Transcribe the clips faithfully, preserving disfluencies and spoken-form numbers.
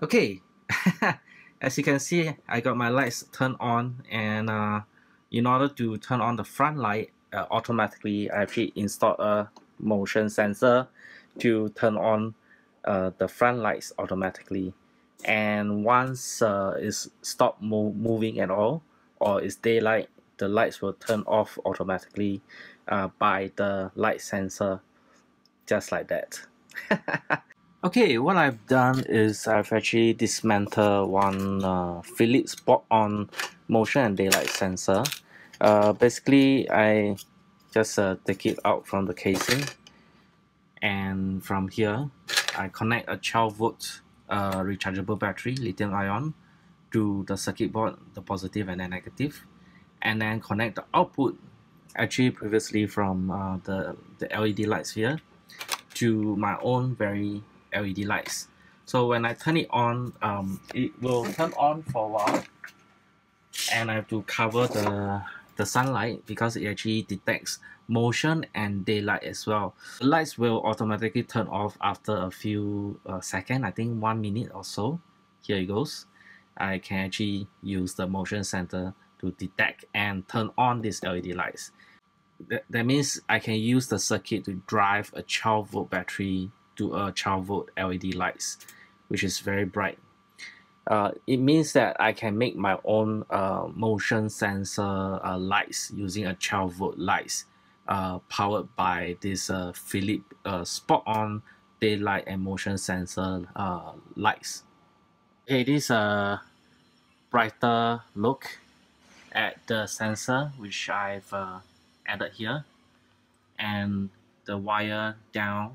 Okay, as you can see, I got my lights turned on, and uh, in order to turn on the front light, uh, automatically I actually installed a motion sensor to turn on uh, the front lights automatically. And once uh, it's stopped mo moving at all, or it's daylight, the lights will turn off automatically uh, by the light sensor, just like that. Okay, what I've done is I've actually dismantled one uh, Philips bolt-on motion and daylight sensor. Uh, basically, I just uh, take it out from the casing, and from here, I connect a twelve volt uh, rechargeable battery, lithium ion, to the circuit board, the positive and the negative, and then connect the output, actually previously from uh, the, the L E D lights here, to my own very L E D lights. So when I turn it on, um, it will turn on for a while, and I have to cover the, the sunlight because it actually detects motion and daylight as well. The lights will automatically turn off after a few uh, seconds, I think one minute or so. Here it goes. I can actually use the motion sensor to detect and turn on these L E D lights. That, that means I can use the circuit to drive a twelve volt battery to a twelve volt L E D lights, which is very bright. Uh, it means that I can make my own uh, motion sensor uh, lights using a twelve volt lights uh, powered by this uh, Philips uh, spot-on daylight and motion sensor uh, lights. It is a brighter look at the sensor, which I've uh, added here, and the wire down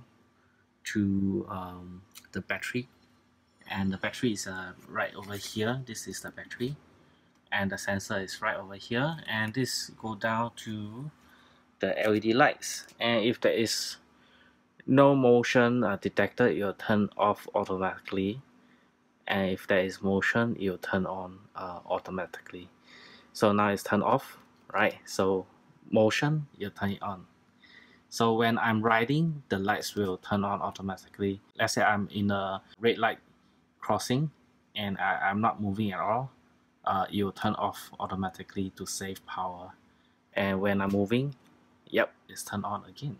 to um, the battery, and the battery is uh, right over here. This is the battery, and the sensor is right over here, and this go down to the L E D lights, and if there is no motion uh, detected, it will turn off automatically, and if there is motion, it will turn on uh, automatically. So now it's turned off, right? So motion, you turn it on. So when I'm riding, the lights will turn on automatically. Let's say I'm in a red light crossing and I, I'm not moving at all, uh, it will turn off automatically to save power. And when I'm moving, yep, it's turned on again.